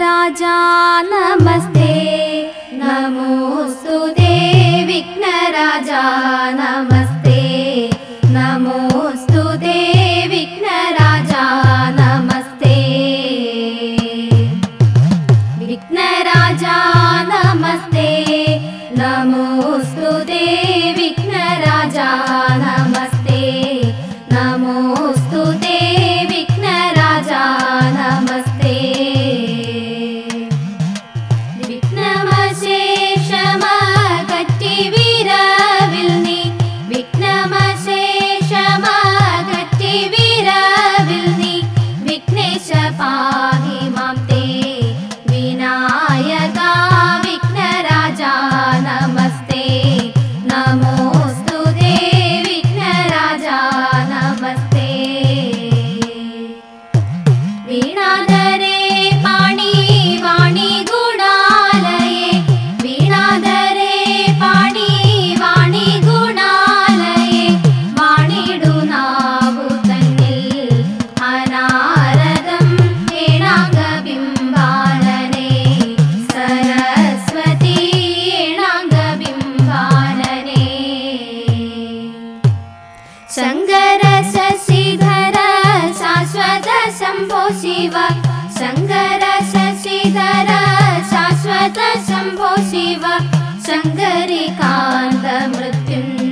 राजा नमस्ते, नमोस्तु ते विघ्न राजा नमस्ते, नमोस्तु ते विघ्न राजा नमस्ते, विघ्न राजा नमस्ते, नमोस्तु ते विघ्न राजा नमस्ते, नमोस्तु ते विघ्न राजा नमस्ते। शंकर शशिधर शाश्वत शंभो शिव, शंकर शशिधर शाश्वत शंभो शिव, शंकरिकांत मृत्युं